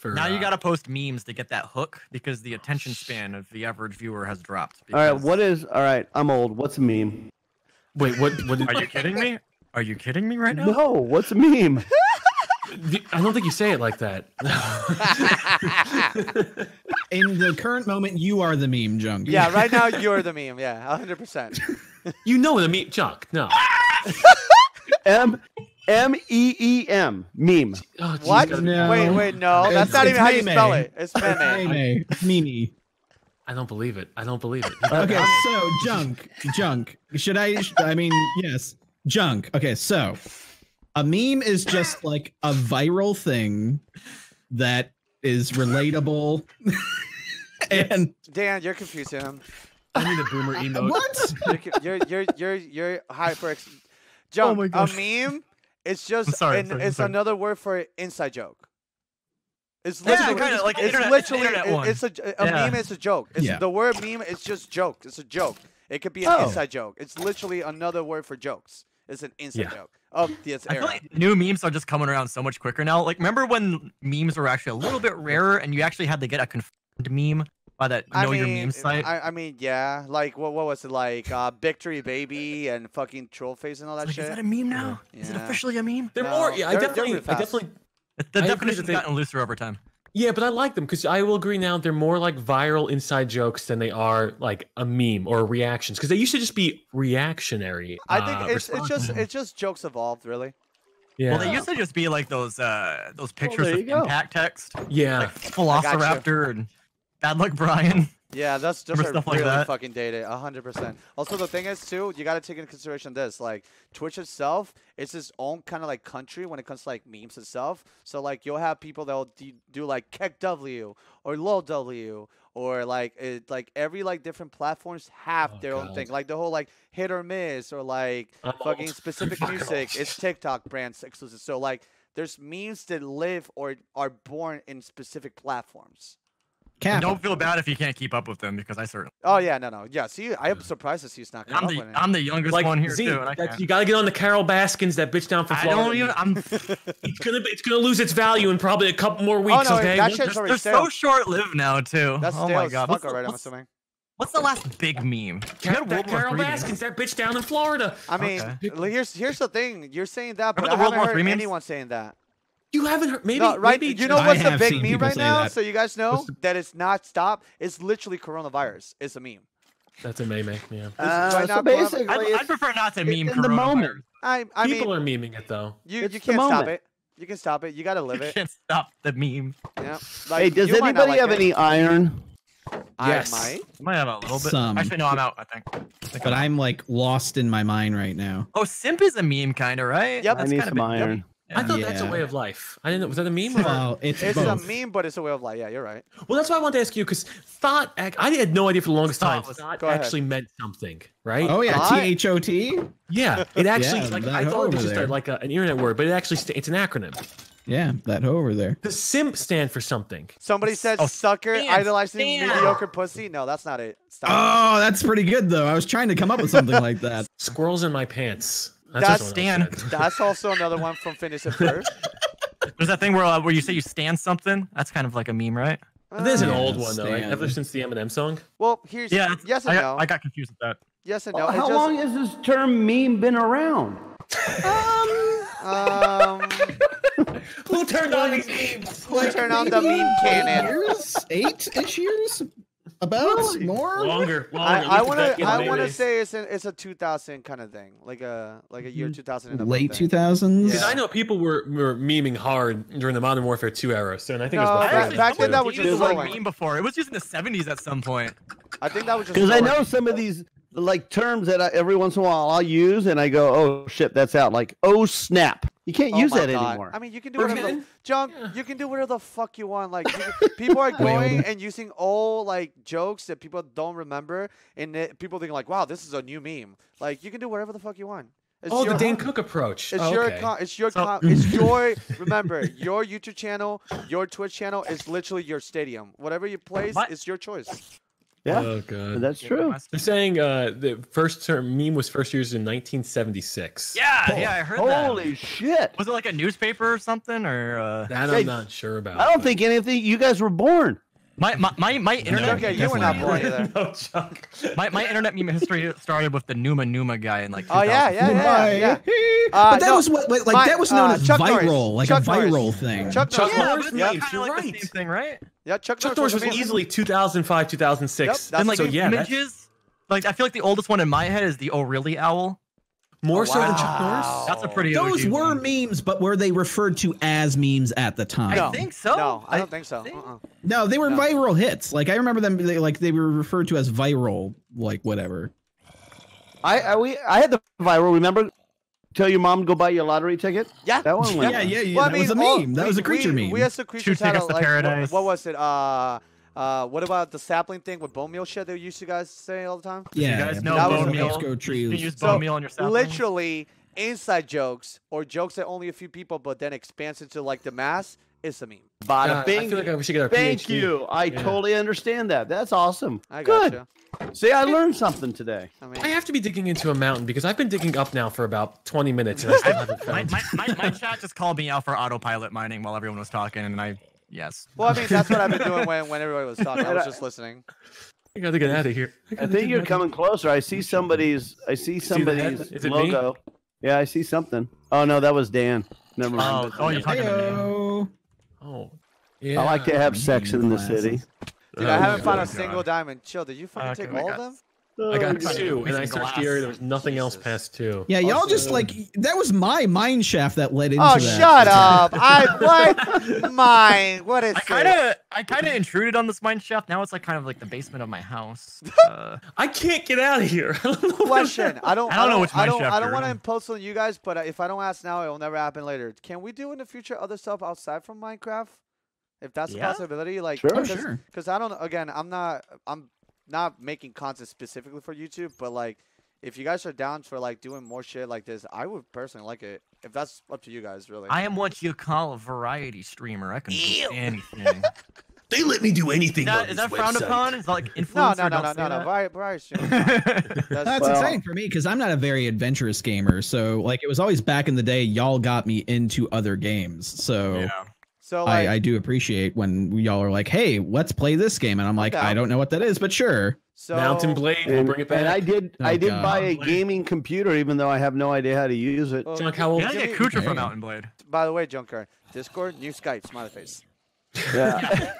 For, now you got to post memes to get that hook because the attention span of the average viewer has dropped. Because... All right, what is? All right, I'm old. What's a meme? Wait, what? Are you kidding me? Are you kidding me right now? No, what's a meme? I don't think you say it like that. In the current moment, you are the meme, Junk. Yeah, right now you're the meme. Yeah, 100%. You know the meme, Junk. No. M-E-E-M. Meme. Oh, what? No. Wait, no. That's not even how you spell it. It's meme. Meme. I don't believe it. I don't believe it. Okay, so Junk. Should I mean, yes. Junk. Okay, so a meme is just like a viral thing that is relatable. And Dan, you're confusing him. I need a boomer emote. What? You're hyper. Junk. Oh my gosh. A meme. It's just, sorry, it's another word for inside joke. It's literally, yeah, kinda, like it's internet, literally, it's a meme. It's a joke. It's, yeah. The word meme is just joke. It's a joke. It could be an inside joke. It's literally another word for jokes. It's an inside joke. Oh, yes. I feel like new memes are just coming around so much quicker now. Like, remember when memes were actually a little bit rarer, and you actually had to get a confirmed meme by that Know Your Meme site? I mean, yeah. Like, what was it like? Victory Baby and fucking troll face and all that shit. Is that a meme now? Yeah. Is it officially a meme? They're more. Yeah, I definitely. The definition's gotten looser over time. Yeah, but I like them because I will agree now they're more like viral inside jokes than they are like a meme or reactions, because they used to just be reactionary. I think it's just jokes evolved, really. Yeah. Well, they used to just be like those pictures of impact text. Yeah. Like Velociraptor and Bad Luck Brian. Yeah, that's just really like fucking dated, 100%. Also, the thing is, too, you got to take into consideration this. Like, Twitch itself, it's its own kind of, like, country when it comes to, like, memes itself. So, like, you'll have people that will do, like, Keck W or Low W or, like, every, like, different platforms have their own thing. Like, the whole, like, hit or miss or, like, fucking specific music. It's TikTok brands exclusive. So, like, there's memes that live or are born in specific platforms. Don't feel bad if you can't keep up with them, because I certainly. Oh yeah, no, yeah. See, I'm surprised that he's not. I'm the youngest like, one here too. You gotta get on the Carol Baskins, that bitch down for Florida. It's gonna lose its value in probably a couple more weeks. Oh, no, okay, they're so short-lived now too. That's oh my god. What's the last big meme? That Carol Baskins, that bitch down in Florida. I mean, here's the thing. You're saying that, but I haven't heard anyone saying that. You haven't heard, maybe, no, right? Maybe you know what's a big meme right now? So you guys know that it's not stopped. It's literally coronavirus. It's a meme. That's a meme, yeah. Right now, so basically, I'd prefer not to meme in the moment. I mean, people are memeing it though. You can't stop it. You can stop it. You gotta live it. You can't stop the meme. Yeah. Like, hey, does anybody have any iron? Yes. I might have a little bit. Actually, no, I'm out, I think. But I'm like lost in my mind right now. Oh, simp is a meme kind of, right? Yep. I need some iron. I thought that's a way of life. I didn't know. Was that a meme? Well, it's a meme, but it's a way of life. Yeah, you're right. Well, that's why I wanted to ask you, because thought, I had no idea for the longest time. Thought actually meant something, right? Oh, yeah. T-H-O-T? Yeah. It actually, like, I thought it was just like an internet word, but it actually, it's an acronym. Yeah, that hoe over there. The simp stand for something. Somebody said sucker, idolizing mediocre pussy. No, that's not it. Stop. Oh, that's pretty good, though. I was trying to come up with something like that. Squirrels in my pants. That's stand. That's also another one from Finish It First. There's that thing where you say you stand something. That's kind of like a meme, right? There's an old one though, right? Ever since the Eminem song. Well, here's yes and no. I got confused with that. Yes and no. Well, how long has this term meme been around? Who turned on these memes? Who turned on the meme cannon? 8 issues. About really? More longer. I want to say it's a 2000 kind of thing, like a year 2000 and late 2000s. Because I know people were memeing hard during the Modern Warfare 2 era, so and I think back then that was just like meme before. It was just in the 70s at some point. I think that was just because I know some of these like terms that every once in a while I'll use and I go, oh shit, that's out. Like oh snap. You can't use that anymore. I mean, you can do whatever the, Junk. Yeah. You can do whatever the fuck you want. Like people are going and using old like jokes that people don't remember, and people think like, "Wow, this is a new meme." Like you can do whatever the fuck you want. It's the Dane Cook approach. It's your. Remember, your YouTube channel, your Twitch channel is literally your stadium. Whatever you place is your choice. Yeah, oh, God. That's true. They're saying the first term meme was first used in 1976. Yeah, oh, yeah, I heard that. Holy shit! Was it like a newspaper or something? Or that I'm not sure about. I don't think anything. You guys were born. My internet. No, okay, you were not born either. No, Chuck. My internet meme history started with the Numa Numa guy in like. Oh yeah. But that was what like that was known as Chuck viral, Norris. Like Chuck a viral Norris. Thing. Chuck Norris. Yeah, kind of like the same thing, right? Yeah, Chuck Norris was easily 2005, 2006. Yep, and like so, yeah, images, like I feel like the oldest one in my head is the O'Reilly owl. More so than Chuck Norris. That's a pretty. Those OG were memes, but were they referred to as memes at the time? No, I think so. No, I don't think so. No, they were viral hits. Like I remember them. They were referred to as viral, like whatever. I had the viral. Remember. Tell your mom to go buy your lottery ticket. Yeah, that one went. Yeah. Well, that was a meme. That was a creature meme. We had some creatures out of like, paradise. What was it? What about the sapling thing with bone meal shit that you used to guys say all the time? Yeah, you guys know that bone meal. Go trees. You use bone meal on your sapling. Literally inside jokes or jokes that only a few people, but then expands into like the mass. It's a meme. Bada bing. I feel like we should get our PhD. Thank you. I totally understand that. That's awesome. I got you. See, I learned something today. I have to be digging into a mountain because I've been digging up now for about 20 minutes and I still haven't found. My chat just called me out for autopilot mining while everyone was talking, and I, yes. Well, I mean, that's what I've been doing when everybody was talking. I was just listening. You got to get out of here. I think you're coming closer. I see somebody's logo. Yeah, I see something. Oh, no, that was Dan. Never mind. Oh, you're talking to me. Oh, yeah. I like to have sex in the city. Dude, I haven't found a single diamond. Chill, did you fucking take all of them? I got two, and I searched the area. There was nothing else past two. Yeah, y'all just like that was my mine shaft that led into. Oh, shut up! What is? I kind of intruded on this mine shaft. Now it's like kind of like the basement of my house. I can't get out of here. Question: I don't know which mine shaft. I don't want to impose on you guys, but if I don't ask now, it will never happen later. Can we do in the future other stuff outside from Minecraft? If that's a possibility, like, because I don't, again, I'm not making content specifically for YouTube, but like, if you guys are down for like doing more shit like this, I would personally like it. If that's up to you guys, really. I am what you call a variety streamer. I can do anything. They let me do anything. Is that frowned upon? Is that like influencer? No. Variety streamer. That's exciting for me because I'm not a very adventurous gamer. So like, it was always back in the day, y'all got me into other games. So. Yeah. So like, I do appreciate when y'all are like, hey, let's play this game. And I'm like, I don't know what that is, but sure. So, Mountain Blade, we'll bring it back. And I did buy a gaming computer, even though I have no idea how to use it. Junk, how old? Get Kucher from Mountain Blade. By the way, Junkyard, Discord, new Skype, smiley face. Yeah.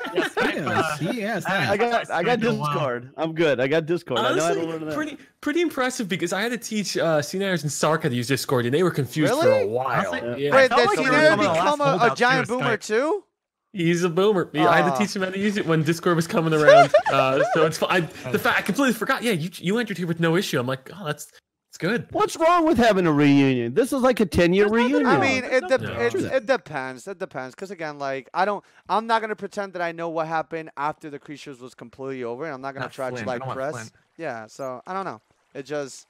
I got Discord. I'm good. I got Discord. Honestly, I know how to learn that. Pretty impressive because I had to teach C-Niners and Sarka to use Discord, and they were confused for a while. Really? Yeah. Wait, did C-Niner become a giant boomer too? He's a boomer. I had to teach him how to use it when Discord was coming around. So it's fine. I completely forgot. Yeah, you entered here with no issue. I'm like, oh, that's good. What's wrong with having a reunion? This is like a 10-year reunion. I mean, it depends. It depends. Because again, like I'm not gonna pretend that I know what happened after the creatures was completely over, and I'm not gonna try to like press. Yeah. So I don't know. It just.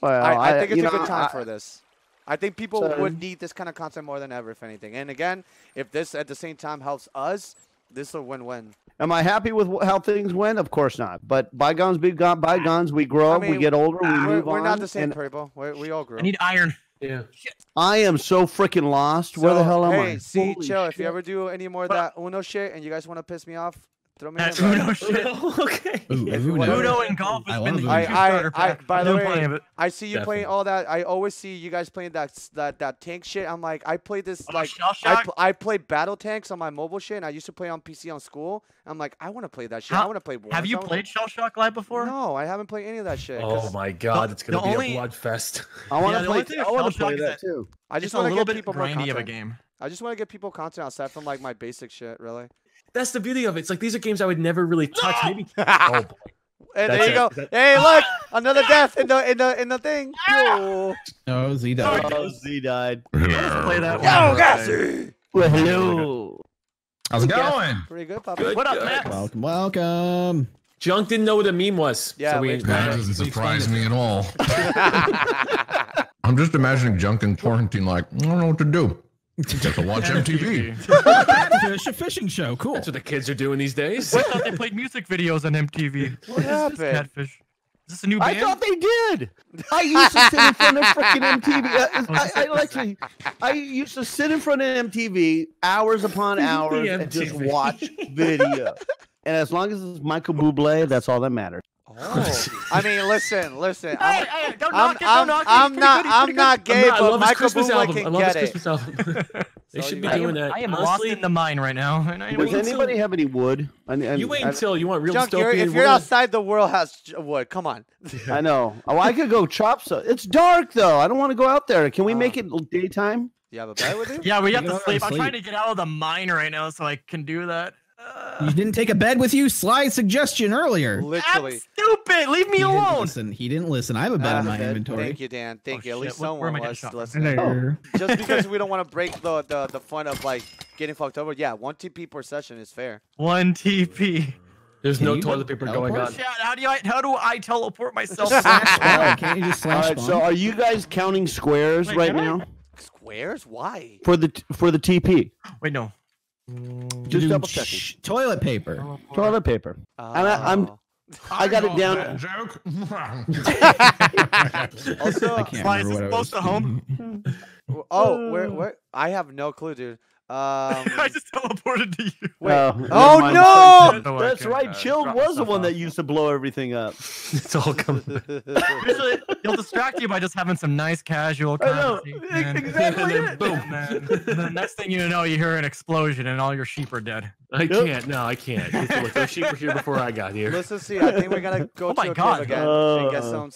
Well, I think it's a good time for this. I think people would need this kind of content more than ever, if anything. And again, if this at the same time helps us, this is a win-win. Am I happy with how things went? Of course not. But bygones be bygones. We grow up. We get older. We move on. We're not the same people. We all grow up. I need iron. Yeah. Shit. I am so freaking lost. Where the hell am I? Hey, see, chill. If you ever do any more of that Uno shit and you guys want to piss me off, throw me in. Uno shit. Okay. Uno and golf has been the starter pack. By the way, I see you playing all that. I always see you guys playing that tank shit. I'm like, I play this like I play battle tanks on my mobile shit, and I used to play on PC on school. I'm like, I want to play that shit. I want to play Warzone. Have you played Shell Shock Live before? No, I haven't played any of that shit. Oh my god, it's gonna be a blood fest. I want to play. I want to play that too. I just want to get people more content. Of a game. I just want to get people content outside from like my basic shit, really. That's the beauty of it. It's like these are games I would never really touch. Maybe. Oh boy. And there you go. Hey, look, another death in the thing. Oh, Z died. Oh, Z died. Let's play that one. Yo, Gassy. Well, hello. How's it going? Pretty good, Papa. What up, Max? Welcome. Junk didn't know what a meme was. Yeah, so that doesn't surprise me at all. I'm just imagining Junk in quarantine, like I don't know what to do. Except to watch MTV. Catfish, a fishing show. Cool. That's what the kids are doing these days. I thought they played music videos on MTV. What happened? Catfish. Is this a new band? I thought they did. I used to sit in front of freaking MTV. I used to sit in front of MTV hours upon hours and just watch video. And as long as it's Michael Bublé, that's all that matters. Oh. I mean, listen. I'm not gay, but Michael Bublé can get it. They should be doing that. I am lost in the mine right now. Does anybody have any wood? You wait until you want real stuff. If you're outside the world house, wood, come on. I know. Oh, I could go chop some. It's dark though. I don't want to go out there. Can we make it daytime? You have a bed with you? Yeah, we have to sleep. I'm trying to get out of the mine right now, so I can do that. You didn't take a bed with you? Sly suggestion earlier. Literally. That's stupid. Leave me alone. He didn't listen. I have a bed in my inventory. Thank you, Dan. Thank you. At least someone was listening. Just because we don't want to break the fun of like getting fucked over. Yeah, 1 TP per session is fair. 1 TP. There's no toilet paper going on. How do I teleport myself? Can't you just slash? All right, so are you guys counting squares right now? Squares? Why? For the TP. Wait, no. Just double checking. Toilet paper. Toilet paper. I got it down. Also, why is this close to home? Oh, where? I have no clue, dude. I just teleported to you. Wait. Oh no! That's right. Chilled was the one that used to blow everything up. It's all coming. Usually, he'll distract you by just having some nice casual conversation. Exactly. And then, boom. The next thing you know, you hear an explosion and all your sheep are dead. I can't. Those sheep were here before I got here. Let's see. I think we gotta go to a cave again and get some.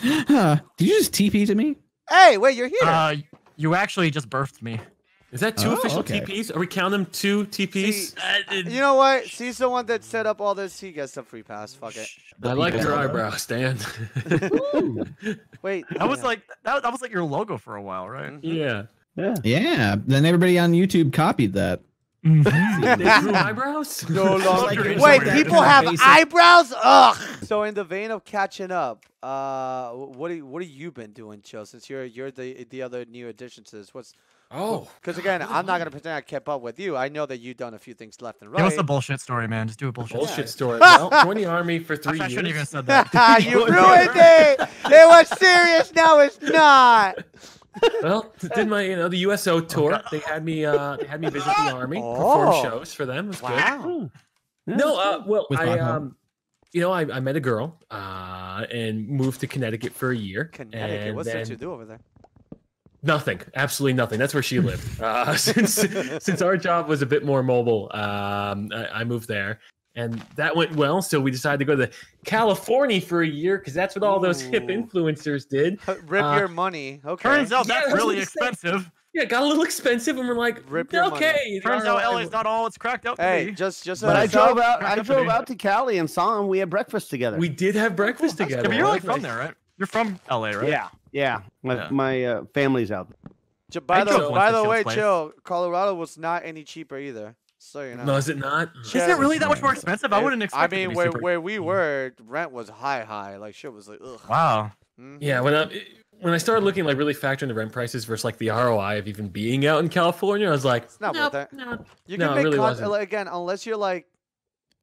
Did you just TP to me? Hey, wait, you're here. You actually just birthed me. Is that two official TPs? Are we counting them 2 TPs? See, you know what? See someone that set up all this, he gets a free pass. Fuck it. I like your eyebrows, Dan. Wait, that was like your logo for a while, right? Yeah. Then everybody on YouTube copied that. They drew eyebrows? No longer. Wait, people have eyebrows? Ugh. So in the vein of catching up, what have you been doing, Chill? Since you're the other new addition to this, what's? Oh, because again, I'm not gonna pretend I kept up with you. I know that you've done a few things left and right. What's a bullshit story, man? Just do a bullshit story. Well, join the army for 3 years. I shouldn't even said that. You ruined it. It was serious. Now it's not. Well, did my the USO tour? They had me visit the army, perform shows for them. It was good. No, well, I met a girl and moved to Connecticut for a year. Connecticut, what's there to do over there? Nothing, absolutely nothing. That's where she lived. Since our job was a bit more mobile, I moved there, and that went well. So we decided to go to California for a year because that's what all those hip influencers did. Rip your money. Okay. Turns out that's really expensive. Yeah, it got a little expensive, and we're like, okay. Turns out LA's not all it's cracked up. Hey, just. But I drove out to Cali and saw him. We had breakfast together. We did have breakfast together. But you're like from there, right? You're from LA, right? Yeah. My family's out there. By the way, Chill, Colorado was not any cheaper either. So you know. No, is it not? Is it really that much more expensive? I wouldn't expect. I mean, where we were, rent was high. Like shit was like, ugh. Wow. Mm-hmm. Yeah, when I started looking like really factoring the rent prices versus like the ROI of even being out in California, I was like, it's not worth it. No. You can make content again unless you're like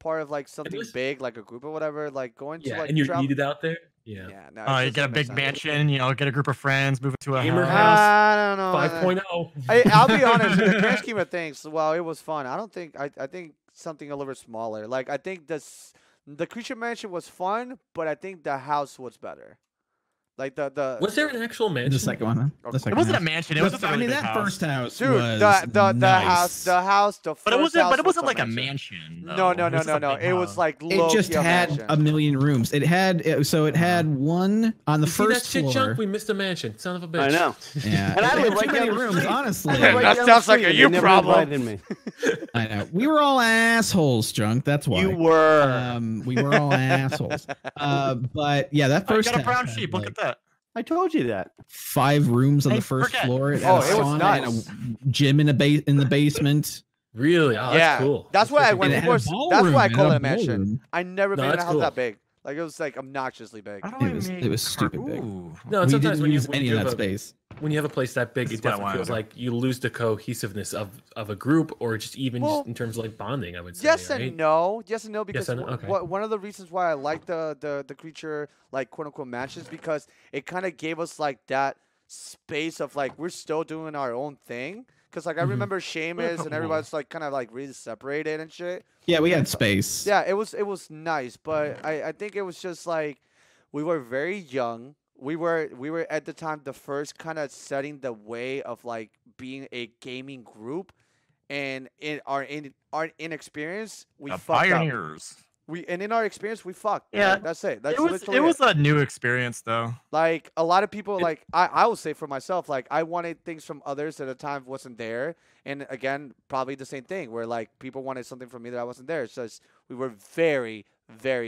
part of like something big, like a group or whatever. Like going to like and you're needed out there. Yeah. No, you get a big mansion, you know, get a group of friends, move it to a house. I don't know. 5.0. I'll be honest, in the grand scheme of things, while it was fun, I don't think I think something a little bit smaller. Like I think the Creature Mansion was fun, but I think the house was better. Like the was there an actual mansion? The second one. It wasn't a mansion. It was just a really big house. First house, dude. The house. The first But it wasn't like a mansion. Though. No. It was like low. It just had mansion. A million rooms. It had one on the first floor. We missed a mansion. Son of a bitch. I know. Yeah. And I lived too many rooms. Honestly, that sounds like a you problem. I know. We were all assholes, Drunk. That's why. You were. We were all assholes. But yeah, that first. I got a brown sheep. Look at that. I told you that 5 rooms on the first floor. It had a sauna nice. And a gym in the basement. Really? Oh, yeah. That's cool. That's why I went. Of course, that's why I call it a mansion. I never been in a house that big. Like it was like obnoxiously big. It was stupid big. No, sometimes when you use any of that space. when you have a place that big, it definitely feels like you lose the cohesiveness of a group, or just even just in terms of like bonding, I would say. Yes and no. Yes and no, because one of the reasons why I like the Creature, like, quote-unquote match is because it kind of gave us like that space of like, we're still doing our own thing. Because like I remember Seamus and everybody's like kind of like really separated and shit. Yeah, we had space. Yeah, it was nice, but I think it was just like we were very young. We were at the time the first kind of setting the way of like being a gaming group, and in our inexperience we fucked pioneers. Up. In our experience we fucked. Yeah, like, that's it. That's it was a new experience though. Like a lot of people, like I will say for myself, like I wanted things from others at the time wasn't there, and again probably the same thing where like people wanted something from me that I wasn't there. So we were very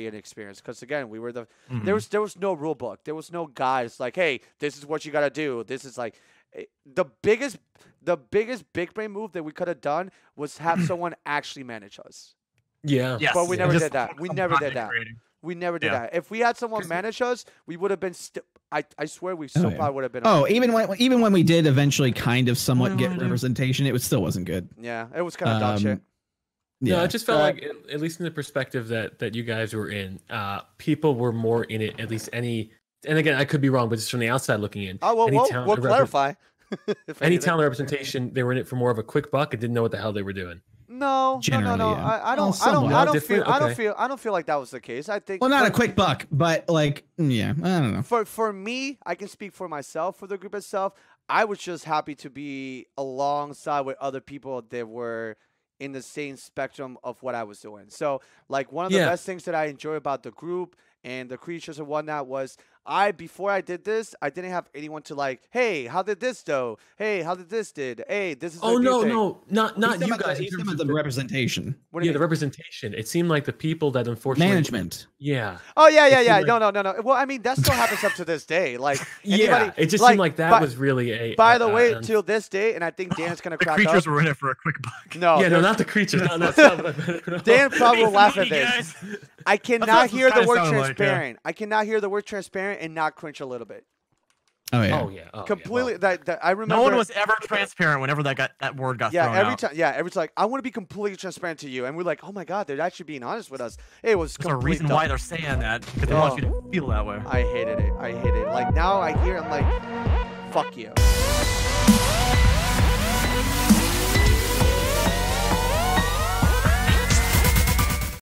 inexperienced because again we were the there was no rule book, there was no guides like, hey, this is what you gotta do, this is like the biggest big brain move that we could have done was have someone actually manage us. But we never did that. We never did that. If we had someone manage us, we would have been I swear we still probably would have been okay. Even when we did eventually kind of somewhat get representation, it still wasn't good. Yeah, it was kind of dog shit. Yeah. No, it just felt like, at least in the perspective that you guys were in, people were more in it. At least any, and again, I could be wrong, but just from the outside looking in. Oh, well, we'll clarify. Any talent representation, they were in it for more of a quick buck and didn't know what the hell they were doing. No. Yeah. I don't feel like that was the case. I think. Well, not a quick buck, but like, yeah, I don't know. For me, I can speak for myself, for the group itself. I was just happy to be alongside with other people that were in the same spectrum of what I was doing. So like one of the best things that I enjoy about the group and the Creatures and whatnot was before I did this, I didn't have anyone to like, hey, how did this though? Hey, how did this did? Hey, this is not you guys. He's talking about the representation. What do you mean? The representation. It seemed like the people that unfortunately management. Yeah. Oh yeah. Like, no. Well, I mean that still happens up to this day. Like it just seemed like that was really a. By the way, till this day, and I think Dan's gonna crack up. The Creatures were in it for a quick buck. No, not the Creatures. No. Dan probably will laugh at this. I cannot hear the word transparent. I cannot hear the word transparent and not cringe a little bit. Completely. That I remember. No one was ever transparent whenever that word got thrown out. Every time. Like, I want to be completely transparent to you, and we're like, oh my god, they're actually being honest with us. It was. There's a reason why they're saying that, because they want you to feel that way. I hated it. Like now I hear, I'm like, fuck you.